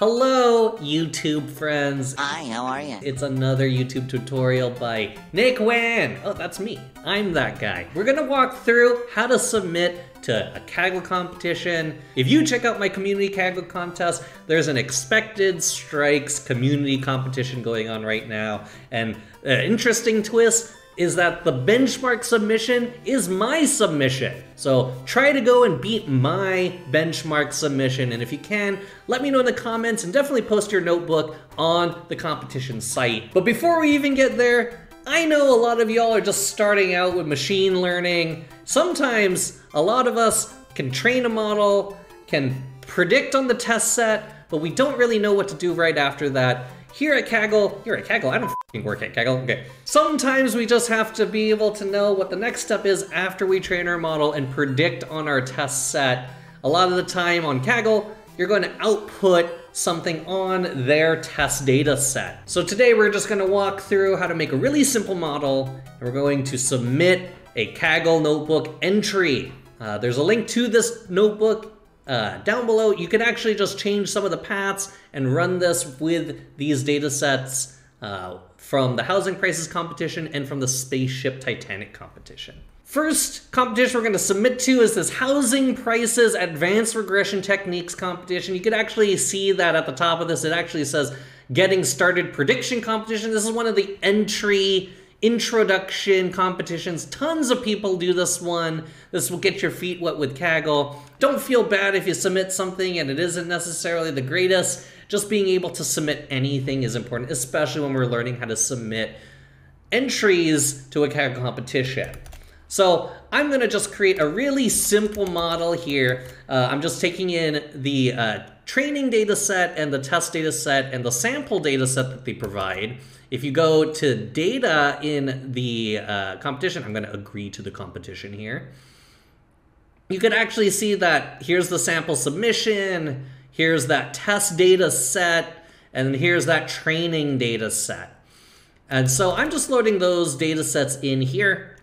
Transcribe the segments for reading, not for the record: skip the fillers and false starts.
Hello, YouTube friends. Hi, how are you? It's another YouTube tutorial by Nick Wan. Oh, that's me. I'm that guy. We're gonna walk through how to submit to a Kaggle competition. If you check out my community Kaggle contest, there's an expected strikes community competition going on right now. And an interesting twist is that the benchmark submission is my submission. So try to go and beat my benchmark submission. And if you can, let me know in the comments and definitely post your notebook on the competition site. But before we even get there, I know a lot of y'all are just starting out with machine learning. Sometimes a lot of us can train a model, can predict on the test set, but we don't really know what to do right after that. Here at Kaggle, I don't f***ing work at Kaggle, okay. Sometimes we just have to be able to know what the next step is after we train our model and predict on our test set. A lot of the time on Kaggle, you're going to output something on their test data set. So today we're just going to walk through how to make a really simple model, and we're going to submit a Kaggle notebook entry. There's a link to this notebook down below. You can actually just change some of the paths and run this with these data sets from the housing prices competition and from the Spaceship Titanic competition. First competition we're going to submit to is this housing prices advanced regression techniques competition. You could actually see that at the top of this, it actually says getting started prediction competition. This is one of the entry introduction competitions. Tons of people do this one. This will get your feet wet with Kaggle. Don't feel bad if you submit something and it isn't necessarily the greatest. Just being able to submit anything is important, especially when we're learning how to submit entries to a Kaggle competition. So I'm gonna just create a really simple model here. I'm just taking in the training data set and the test data set and the sample data set that they provide. If you go to data in the competition, I'm gonna agree to the competition here. You can actually see that here's the sample submission, here's that test data set, and here's that training data set. And so I'm just loading those data sets in here,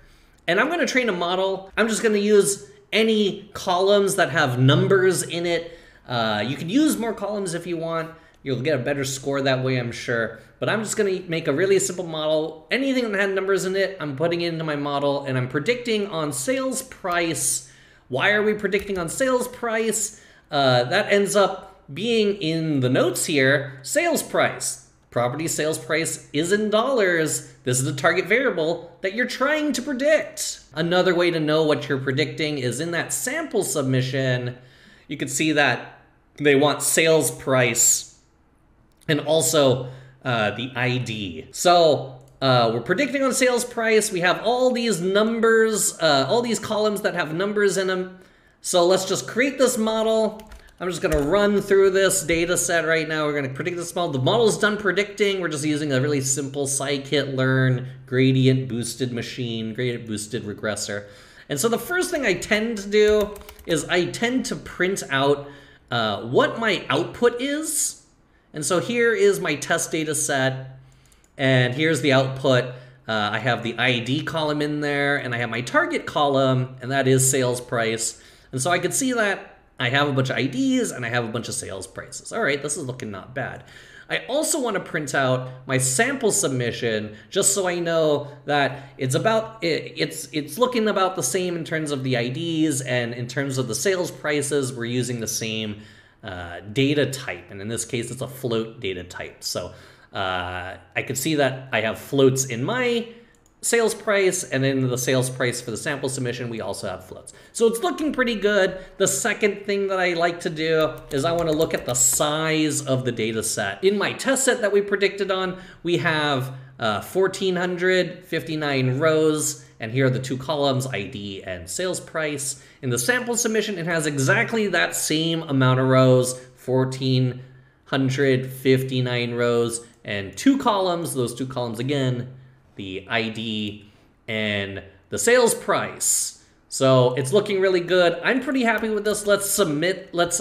and I'm gonna train a model. I'm just gonna use any columns that have numbers in it. You can use more columns if you want. You'll get a better score that way, I'm sure. But I'm just gonna make a really simple model. Anything that had numbers in it, I'm putting it into my model, and I'm predicting on sales price. Why are we predicting on sales price? That ends up being in the notes here, sales price. Property sales price is in dollars. This is the target variable that you're trying to predict. Another way to know what you're predicting is in that sample submission. You can see that they want sales price and also the ID. So we're predicting on sales price. We have all these numbers, all these columns that have numbers in them. So let's just create this model. I'm just gonna run through this data set right now. We're gonna predict this model. The model's done predicting. We're just using a really simple scikit-learn gradient boosted machine, gradient boosted regressor. And so the first thing I tend to do is I tend to print out what my output is. And so here is my test data set, and here's the output. I have the ID column in there, and I have my target column, and that is sales price. And so I could see that I have a bunch of IDs, and I have a bunch of sales prices. All right, this is looking not bad. I also want to print out my sample submission just so I know that it's about it's looking about the same in terms of the IDs and in terms of the sales prices. We're using the same data type, and in this case, it's a float data type. So I could see that I have floats in my sales price, and in the sales price for the sample submission, we also have floats. So it's looking pretty good. The second thing that I like to do is I want to look at the size of the data set. In my test set that we predicted on, we have 1,459 rows, and here are the two columns, ID and sales price. In the sample submission, it has exactly that same amount of rows, 1,459 rows, and two columns, those two columns again, the ID and the sales price. So it's looking really good. I'm pretty happy with this. Let's submit, let's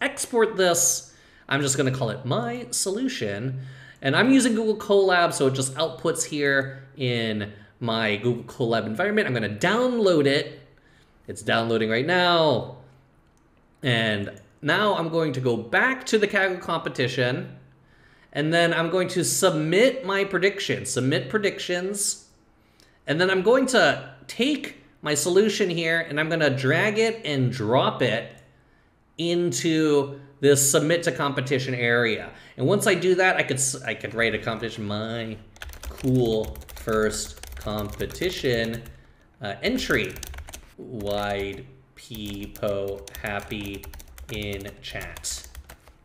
export this. I'm just gonna call it my solution. And I'm using Google Colab, so it just outputs here in my Google Colab environment. I'm gonna download it. It's downloading right now. And Now I'm going to go back to the Kaggle competition, and then I'm going to submit my predictions, submit predictions. And then I'm going to take my solution here and I'm gonna drag it and drop it into this submit to competition area. And once I do that, I could write a competition, my cool first competition entry. Wide people happy in chat.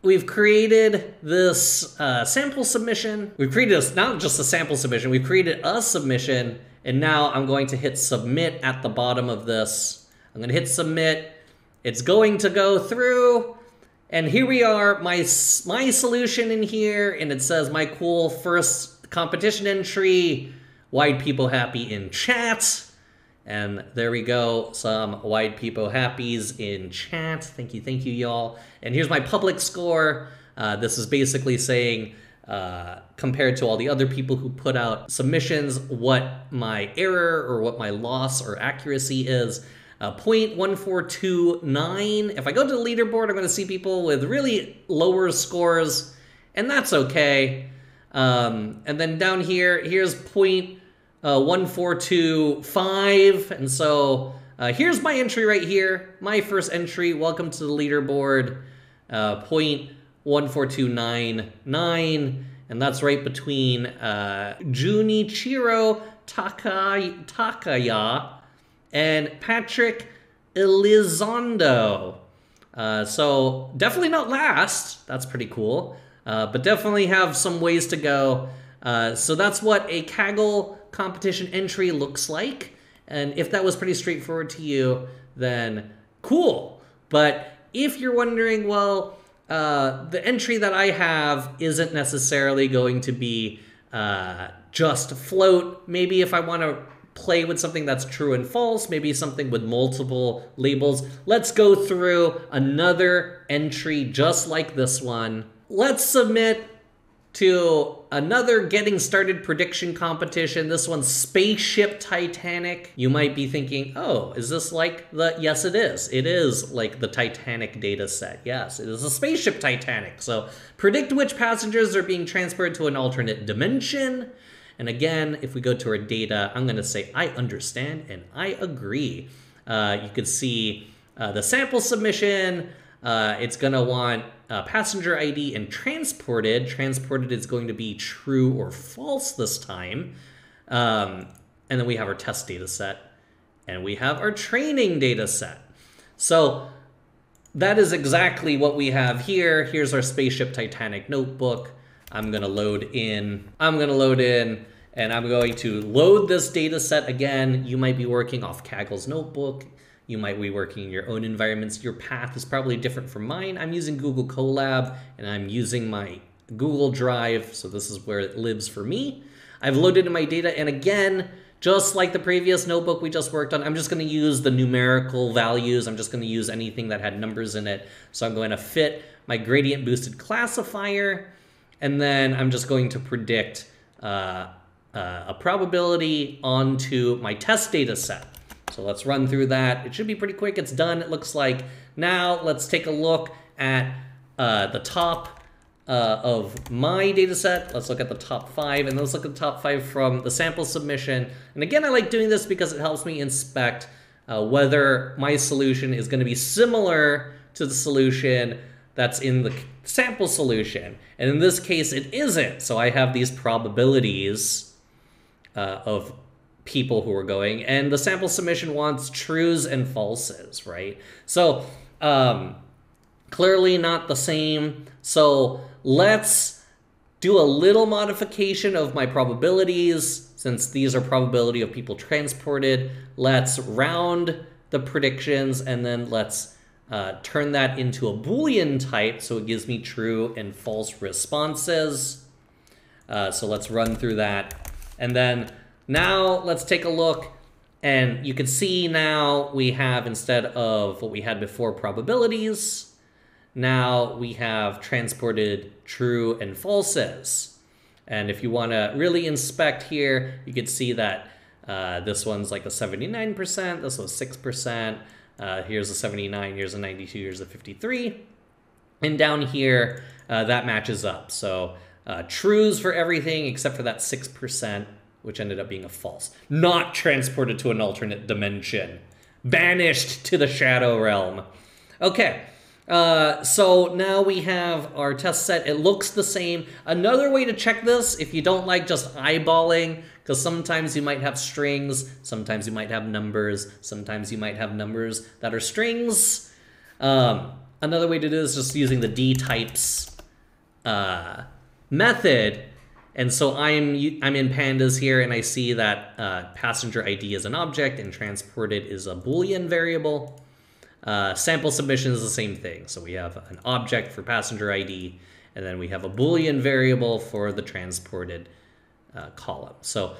We've created this sample submission. We've created this, not just a sample submission, we've created a submission, and now I'm going to hit submit at the bottom of this. I'm gonna hit submit. It's going to go through, and here we are, my solution in here, and it says my cool first competition entry, wide people happy in chat. And there we go, some wide people happies in chat. Thank you, y'all. And here's my public score. This is basically saying, compared to all the other people who put out submissions, what my error or what my loss or accuracy is. 0.1429. If I go to the leaderboard, I'm gonna see people with really lower scores, and that's okay. And then down here, here's 0.1425, and so here's my entry right here, my first entry, welcome to the leaderboard, 0.14299, and that's right between Junichiro Takaya and Patrick Elizondo. So definitely not last, that's pretty cool, but definitely have some ways to go. So that's what a Kaggle competition entry looks like, and if that was pretty straightforward to you, then cool. But if you're wondering, well, the entry that I have isn't necessarily going to be just float. Maybe if I want to play with something that's true and false, maybe something with multiple labels. Let's go through another entry just like this one. Let's submit to another getting started prediction competition. This one's Spaceship Titanic. You might be thinking, oh, is this like the, yes it is. It is like the Titanic data set. Yes, it is a Spaceship Titanic. So predict which passengers are being transferred to an alternate dimension. And again, if we go to our data, I'm gonna say, I understand and I agree. You could see the sample submission. It's gonna want passenger ID and transported. Transported is going to be true or false this time. And then we have our test data set and we have our training data set. So that is exactly what we have here. Here's our Spaceship Titanic notebook. I'm gonna load in and I'm going to load this data set again. You might be working off Kaggle's notebook. You might be working in your own environments. Your path is probably different from mine. I'm using Google Colab and I'm using my Google Drive. So this is where it lives for me. I've loaded in my data. And again, just like the previous notebook we just worked on, I'm just gonna use the numerical values. I'm just gonna use anything that had numbers in it. So I'm going to fit my gradient boosted classifier. And then I'm just going to predict a probability onto my test data set. So let's run through that. It should be pretty quick. It's done, it looks like. Now let's take a look at the top of my data set. Let's look at the top five, and let's look at the top five from the sample submission. And again, I like doing this because it helps me inspect whether my solution is gonna be similar to the solution that's in the sample solution. And in this case, it isn't. So I have these probabilities of people who are going, and the sample submission wants trues and falses, right? So clearly not the same. So let's do a little modification of my probabilities. Since these are probability of people transported, let's round the predictions, and then let's turn that into a Boolean type so it gives me true and false responses. So let's run through that. And then now let's take a look, and you can see now we have, instead of what we had before, probabilities, now we have transported true and falses. And if you wanna really inspect here, you can see that this one's like a 79%, this was 6%, here's a 79, here's a 92, here's a 53. And down here, that matches up. So trues for everything except for that 6%, which ended up being a false. Not transported to an alternate dimension. Banished to the shadow realm. Okay. So now we have our test set. It looks the same. Another way to check this, if you don't like just eyeballing, because sometimes you might have strings, sometimes you might have numbers, sometimes you might have numbers that are strings. Another way to do this is just using the dtypes method. And so I'm in pandas here, and I see that passenger ID is an object and transported is a Boolean variable. Sample submission is the same thing. So we have an object for passenger ID, and then we have a Boolean variable for the transported column. So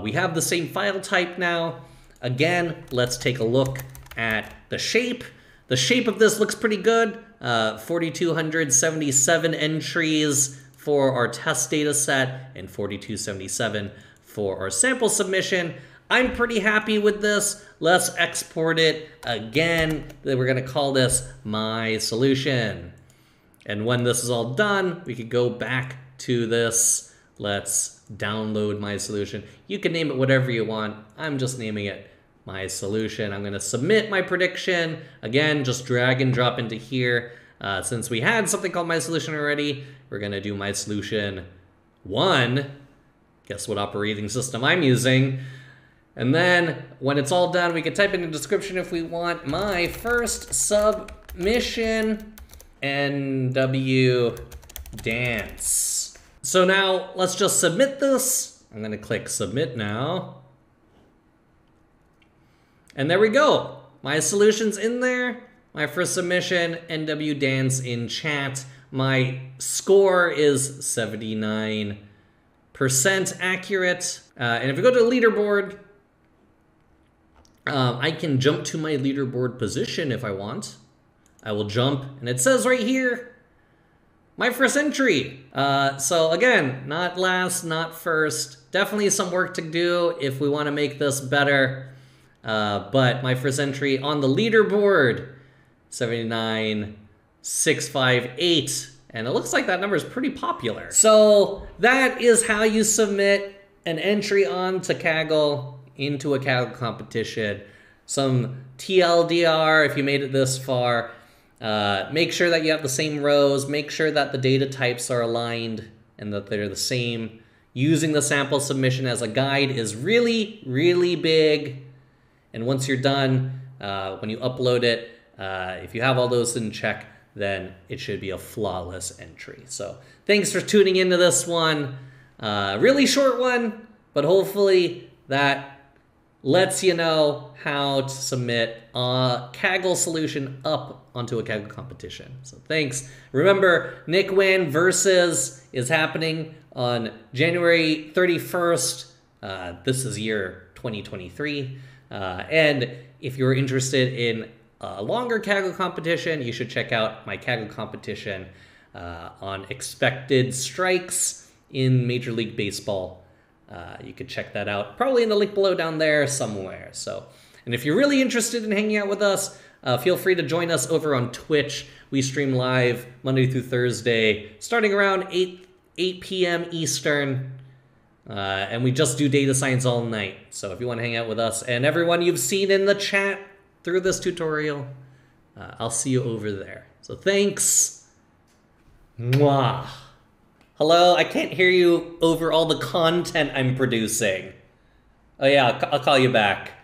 we have the same file type now. Again, let's take a look at the shape. The shape of this looks pretty good. 4,277 entries for our test data set and 4,277 for our sample submission. I'm pretty happy with this. Let's export it again. Then we're gonna call this my solution. And when this is all done, we could go back to this. Let's download my solution. You can name it whatever you want. I'm just naming it my solution. I'm gonna submit my prediction. Again, just drag and drop into here. Since we had something called my solution already, we're gonna do my solution 1. Guess what operating system I'm using? And then when it's all done, we can type in the description if we want. My first submission, NW dance. So now let's just submit this. I'm gonna click submit now. And there we go. My solution's in there. My first submission, NW dance in chat. My score is 79% accurate. And if we go to leaderboard, I can jump to my leaderboard position if I want. I will jump, and it says right here, my first entry. So again, not last, not first. Definitely some work to do if we want to make this better. But my first entry on the leaderboard, 79,658. And it looks like that number is pretty popular. So that is how you submit an entry onto Kaggle, into a Kaggle competition. Some TLDR if you made it this far. Make sure that you have the same rows. Make sure that the data types are aligned and that they're the same. Using the sample submission as a guide is really, really big. And once you're done, when you upload it, if you have all those in check, then it should be a flawless entry. So thanks for tuning into this one. Really short one, but hopefully that lets you know how to submit a Kaggle solution up onto a Kaggle competition. So thanks. Remember, Nick Wan Versus is happening on January 31st. This is year 2023. And if you're interested in a longer Kaggle competition, you should check out my Kaggle competition on expected strikes in Major League Baseball. You could check that out probably in the link below down there somewhere. So, and if you're really interested in hanging out with us, feel free to join us over on Twitch. We stream live Monday through Thursday, starting around 8 p.m. Eastern. And we just do data science all night. So if you want to hang out with us and everyone you've seen in the chat through this tutorial, I'll see you over there. So thanks. Mwah. Hello, I can't hear you over all the content I'm producing. Oh yeah, I'll call you back.